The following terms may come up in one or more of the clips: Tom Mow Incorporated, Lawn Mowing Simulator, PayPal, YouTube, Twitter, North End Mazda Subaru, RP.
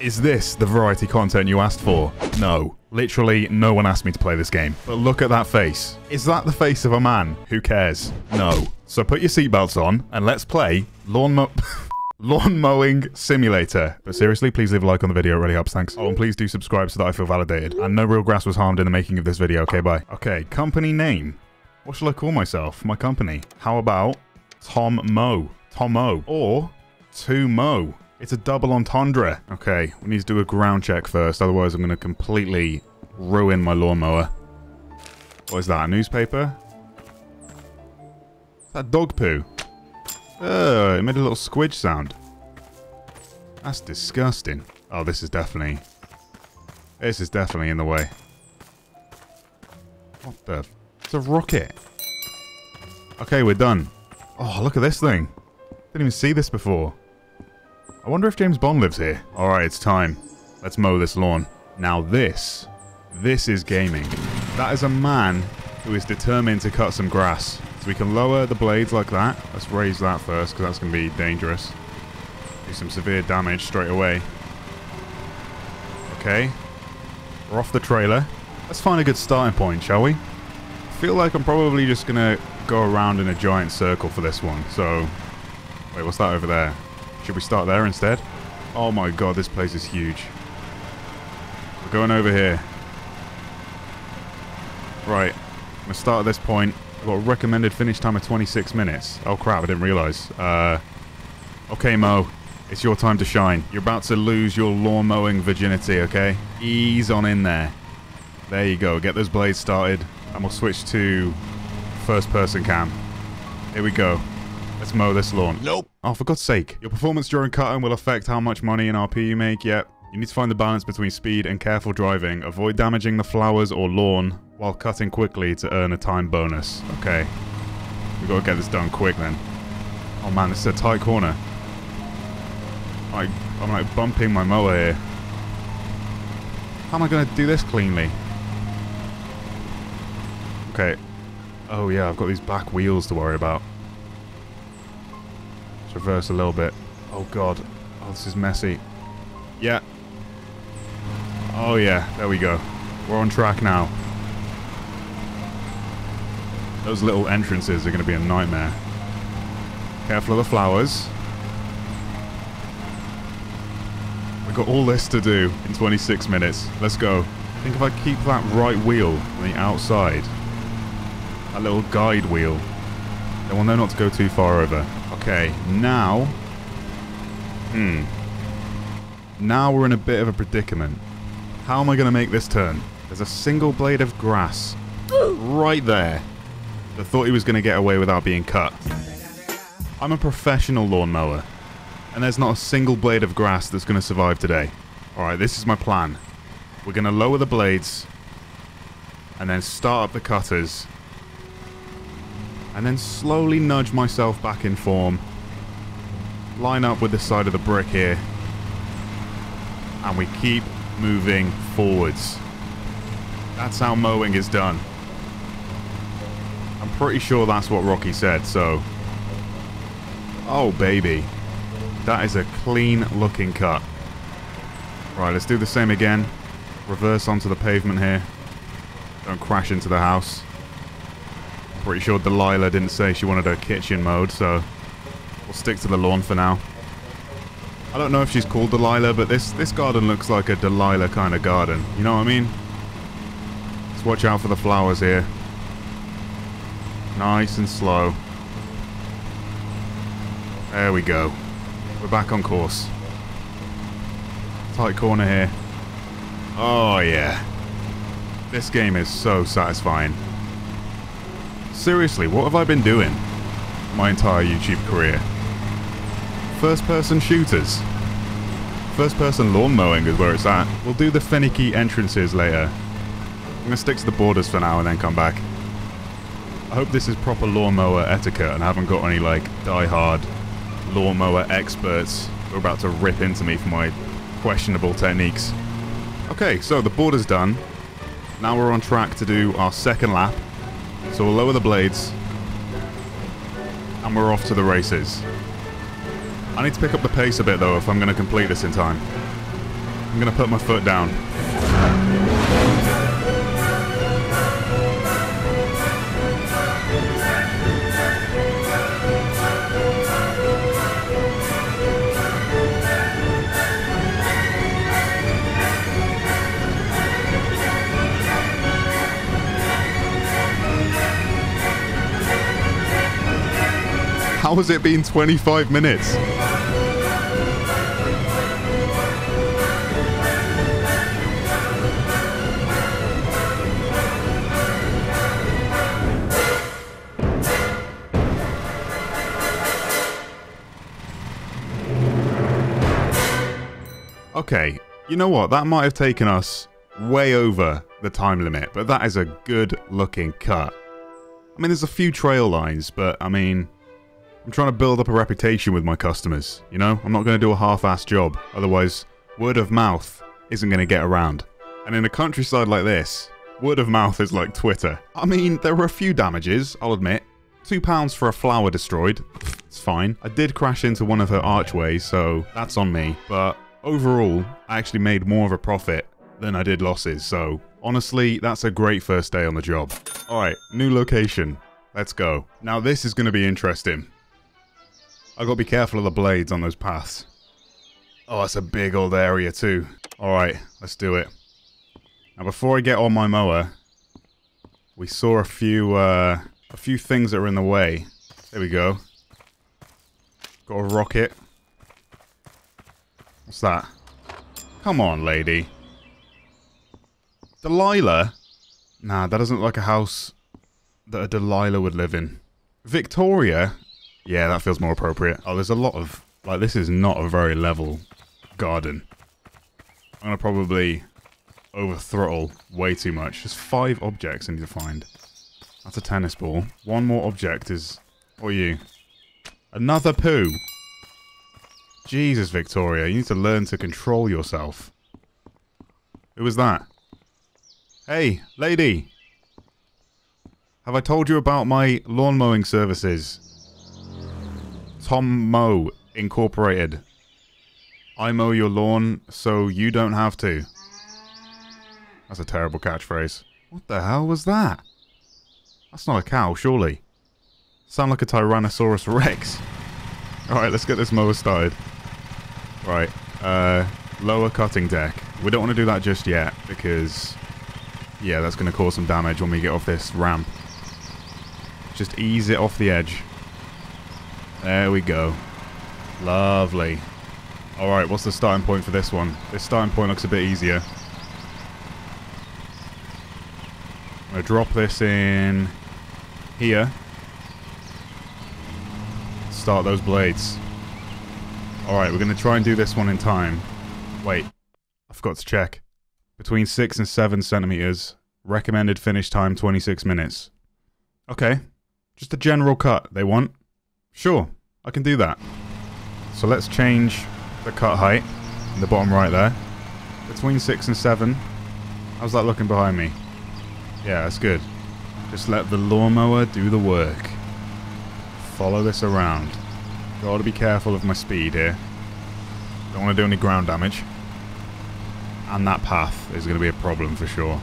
Is this the variety content you asked for? No. Literally, no one asked me to play this game. But look at that face. Is that the face of a man who cares? No. So put your seatbelts on, and let's play Lawn Mowing Simulator. But seriously, please leave a like on the video. It really helps. Thanks. Oh, and please do subscribe so that I feel validated. And no real grass was harmed in the making of this video. Okay, bye. Okay, company name. What shall I call myself? My company. How about Tom Mow? Tom Mow. Or To Mow. It's a double entendre. Okay, we need to do a ground check first. Otherwise, I'm going to completely ruin my lawnmower. What is that? A newspaper? Is that dog poo? Oh, it made a little squidge sound. That's disgusting. Oh, this is definitely in the way. What the? It's a rocket. Okay, we're done. Oh, look at this thing. Didn't even see this before. I wonder if James Bond lives here. All right, it's time. Let's mow this lawn. Now this is gaming. That is a man who is determined to cut some grass. So we can lower the blades like that. Let's raise that first, because that's going to be dangerous. Do some severe damage straight away. Okay. We're off the trailer. Let's find a good starting point, shall we? I feel like I'm probably just going to go around in a giant circle for this one. So, wait, what's that over there? Should we start there instead? Oh my god, this place is huge. We're going over here. Right. I'm going to start at this point. I've got a recommended finish time of 26 minutes. Oh crap, I didn't realise. Okay, Mo. It's your time to shine. You're about to lose your lawn mowing virginity, okay? Ease on in there. There you go. Get those blades started. And we'll switch to first person cam. Here we go. Let's mow this lawn. Nope. Oh, for God's sake. Your performance during cutting will affect how much money and RP you make. Yep. You need to find the balance between speed and careful driving. Avoid damaging the flowers or lawn while cutting quickly to earn a time bonus. Okay. We've got to get this done quick then. Oh man, this is a tight corner. I'm like bumping my mower here. How am I going to do this cleanly? Okay. Oh yeah, I've got these back wheels to worry about. Let's reverse a little bit. Oh god. Oh, this is messy. Yeah. Oh yeah, there we go. We're on track now. Those little entrances are going to be a nightmare. Careful of the flowers. We've got all this to do in 26 minutes. Let's go. I think if I keep that right wheel on the outside, that little guide wheel, then we'll know not to go too far over. Okay, now... Now we're in a bit of a predicament. How am I going to make this turn? There's a single blade of grass right there. I thought he was going to get away without being cut. I'm a professional lawnmower, and there's not a single blade of grass that's going to survive today. Alright, this is my plan. We're going to lower the blades, and then start up the cutters, and then slowly nudge myself back in form. Line up with the side of the brick here, and we keep moving forwards. That's how mowing is done. I'm pretty sure that's what Rocky said, so... Oh, baby. That is a clean-looking cut. Right, let's do the same again. Reverse onto the pavement here. Don't crash into the house. Pretty sure Delilah didn't say she wanted her kitchen mowed, so... We'll stick to the lawn for now. I don't know if she's called Delilah, but this garden looks like a Delilah kind of garden. You know what I mean? Let's watch out for the flowers here. Nice and slow. There we go. We're back on course. Tight corner here. Oh, yeah. This game is so satisfying. Seriously, what have I been doing my entire YouTube career? First-person shooters. First-person lawn mowing is where it's at. We'll do the finicky entrances later. I'm going to stick to the borders for now and then come back. I hope this is proper lawnmower etiquette and I haven't got any, like, die-hard lawnmower experts who are about to rip into me for my questionable techniques. Okay, so the border's done. Now we're on track to do our second lap. So we'll lower the blades. And we're off to the races. I need to pick up the pace a bit, though, if I'm going to complete this in time. I'm going to put my foot down. How has it been 25 minutes? Okay, you know what? That might have taken us way over the time limit, but that is a good-looking cut. I mean, there's a few trail lines, but I mean, I'm trying to build up a reputation with my customers, you know? I'm not going to do a half-assed job, otherwise word of mouth isn't going to get around. And in a countryside like this, word of mouth is like Twitter. I mean, there were a few damages, I'll admit. £2 for a flower destroyed. It's fine. I did crash into one of her archways, so that's on me, but overall, I actually made more of a profit than I did losses, so honestly, that's a great first day on the job. Alright, new location. Let's go. Now this is going to be interesting. I've got to be careful of the blades on those paths. Oh, that's a big old area too. Alright, let's do it. Now before I get on my mower, we saw a few things that were in the way. There we go. Got a rocket. What's that? Come on, lady. Delilah? Nah, that doesn't look like a house that a Delilah would live in. Victoria? Yeah, that feels more appropriate. Oh, there's a lot of... like, this is not a very level garden. I'm gonna probably over-throttle way too much. There's 5 objects I need to find. That's a tennis ball. One more object is... or you. Another poo! Jesus, Victoria, you need to learn to control yourself. Who was that? Hey, lady! Have I told you about my lawn mowing services? Tom Mow Incorporated. I mow your lawn so you don't have to. That's a terrible catchphrase. What the hell was that? That's not a cow, surely. Sound like a Tyrannosaurus Rex. Alright, let's get this mower started. Right, lower cutting deck. We don't want to do that just yet because, yeah, that's going to cause some damage when we get off this ramp. Just ease it off the edge. There we go. Lovely. Alright, what's the starting point for this one? This starting point looks a bit easier. I'm going to drop this in here. Start those blades. Alright, we're going to try and do this one in time. Wait, I forgot to check. Between 6 and 7 centimeters. Recommended finish time 26 minutes. Okay, just a general cut they want. Sure, I can do that. So let's change the cut height in the bottom right there. Between 6 and 7. How's that looking behind me? Yeah, that's good. Just let the lawnmower do the work. Follow this around. Gotta be careful of my speed here. Don't want to do any ground damage. And that path is going to be a problem for sure.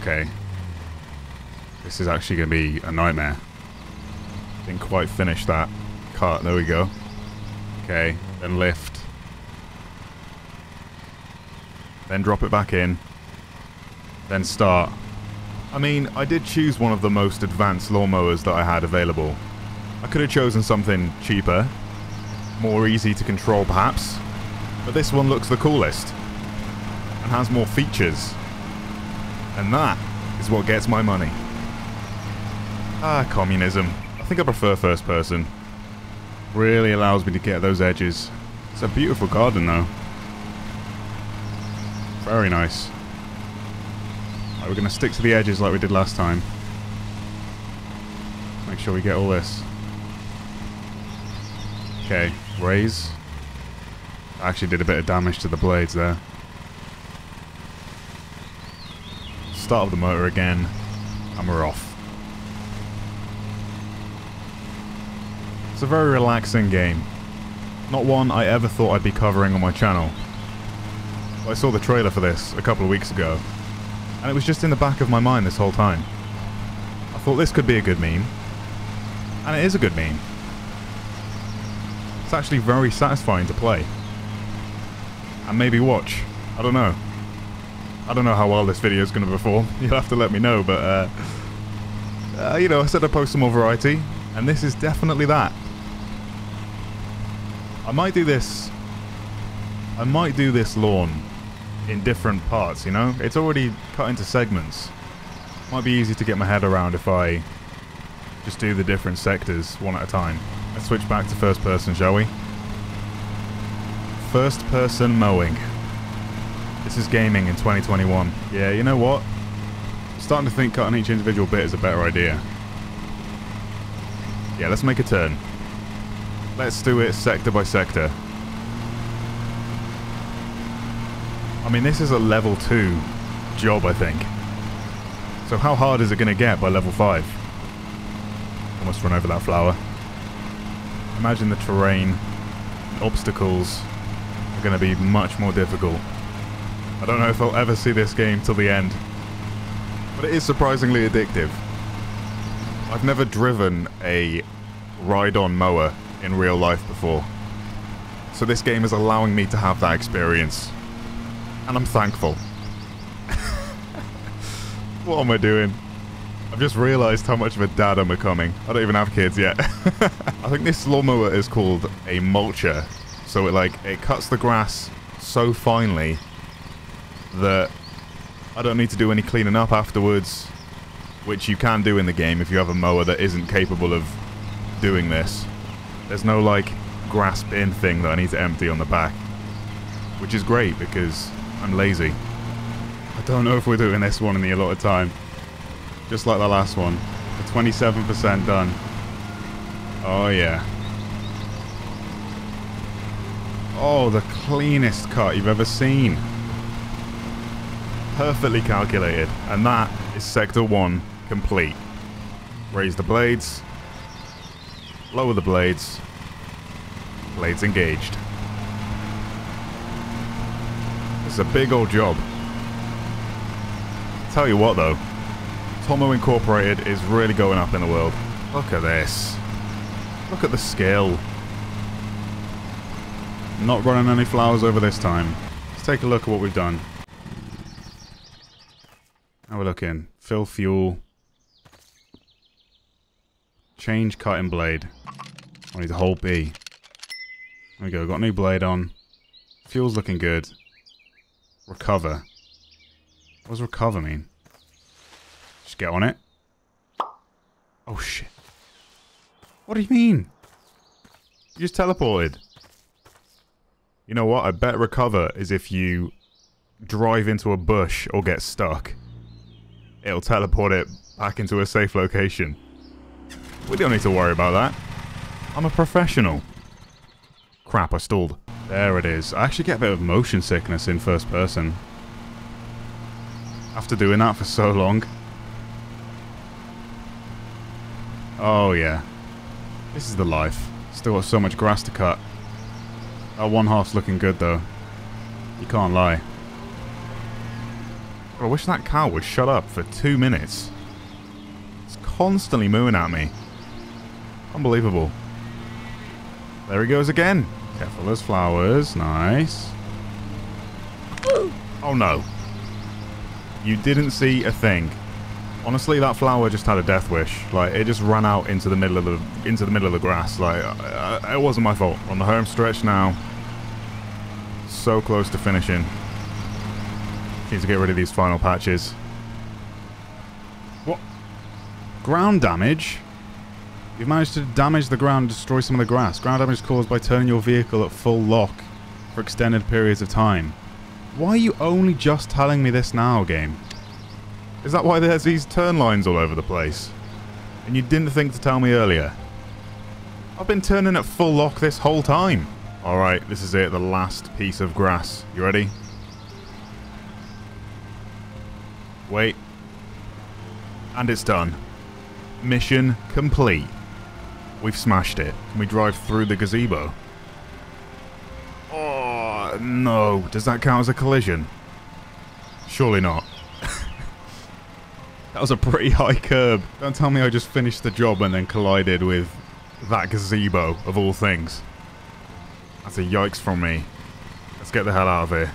Okay. This is actually going to be a nightmare. Didn't quite finish that cut. There we go. Okay. Then lift. Then drop it back in. Then start. I mean, I did choose one of the most advanced lawnmowers that I had available. I could have chosen something cheaper, more easy to control perhaps, but this one looks the coolest and has more features, and that is what gets my money. Ah, communism. I think I prefer first person. Really allows me to get those edges. It's a beautiful garden though. Very nice. Right, we're going to stick to the edges like we did last time. Make sure we get all this. Okay, raise. I actually did a bit of damage to the blades there. Start up the motor again, and we're off. It's a very relaxing game. Not one I ever thought I'd be covering on my channel. I saw the trailer for this a couple of weeks ago, and it was just in the back of my mind this whole time. I thought this could be a good meme, and it is a good meme. It's actually very satisfying to play. And maybe watch. I don't know. I don't know how well this video is going to perform. You'll have to let me know, but you know, I said I'd post some more variety, and this is definitely that. I might do this. I might do this lawn in different parts, you know? It's already cut into segments. Might be easy to get my head around if I just do the different sectors one at a time. Let's switch back to first person, shall we? First person mowing. This is gaming in 2021. Yeah, you know what? I'm starting to think cutting each individual bit is a better idea. Yeah, let's make a turn. Let's do it sector by sector. I mean, this is a level 2 job, I think. So how hard is it going to get by level 5? Almost run over that flower. Imagine the terrain. Obstacles are going to be much more difficult. I don't know if I'll ever see this game till the end, but it is surprisingly addictive. I've never driven a ride-on mower in real life before, so this game is allowing me to have that experience, and I'm thankful. What am I doing? I've just realised how much of a dad I'm becoming. I don't even have kids yet. I think this lawnmower is called a mulcher. So it cuts the grass so finely that I don't need to do any cleaning up afterwards, which you can do in the game if you have a mower that isn't capable of doing this. There's no grass bin thing that I need to empty on the back, which is great because I'm lazy. I don't know if we're doing this one in the allotted time. Just like the last one. We're 27% done. Oh yeah. Oh, the cleanest cut you've ever seen. Perfectly calculated. And that is sector 1 complete. Raise the blades. Lower the blades. Blades engaged. It's a big old job. Tell you what though. Tom Mow Incorporated is really going up in the world. Look at this. Look at the skill. Not running any flowers over this time. Let's take a look at what we've done. Now we're looking. Fill fuel. Change cutting blade. I need a whole B. There we go. Got a new blade on. Fuel's looking good. Recover. What does recover mean? Just get on it. Oh shit. What do you mean? You just teleported. You know what? I bet recover is if you drive into a bush or get stuck. It'll teleport it back into a safe location. We don't need to worry about that. I'm a professional. Crap, I stalled. There it is. I actually get a bit of motion sickness in first person. After doing that for so long. Oh yeah, this is the life. Still got so much grass to cut. That one half's looking good though. You can't lie. I wish that cow would shut up for 2 minutes. It's constantly mooing at me. Unbelievable. There he goes again. Careful, those flowers. Nice. Oh no. You didn't see a thing. Honestly, that flower just had a death wish. It just ran out into the middle of the grass. It wasn't my fault. On the home stretch now. So close to finishing. Need to get rid of these final patches. What? Ground damage? You've managed to damage the ground and destroy some of the grass. Ground damage caused by turning your vehicle at full lock for extended periods of time. Why are you only just telling me this now, game? Is that why there's these turn lines all over the place? And you didn't think to tell me earlier? I've been turning at full lock this whole time. Alright, this is it, the last piece of grass. You ready? Wait. And it's done. Mission complete. We've smashed it. Can we drive through the gazebo? Oh, No. Does that count as a collision? Surely not. That was a pretty high curb. Don't tell me I just finished the job and then collided with that gazebo, of all things. That's a yikes from me. Let's get the hell out of here.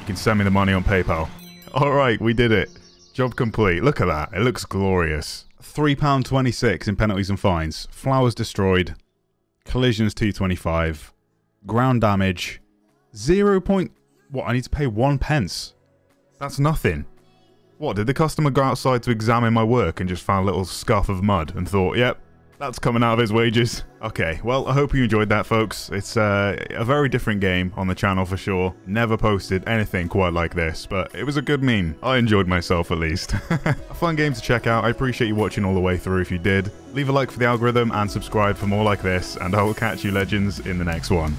You can send me the money on PayPal. Alright, we did it. Job complete. Look at that. It looks glorious. £3.26 in penalties and fines. Flowers destroyed. Collisions £2.25. Ground damage. 0. What? I need to pay 1p. That's nothing. What? Did the customer go outside to examine my work and just found a little scuff of mud and thought, yep, that's coming out of his wages? Okay, well, I hope you enjoyed that, folks. It's a very different game on the channel for sure. Never posted anything quite like this, but it was a good meme. I enjoyed myself, at least. A fun game to check out. I appreciate you watching all the way through if you did. Leave a like for the algorithm and subscribe for more like this, and I will catch you legends in the next one.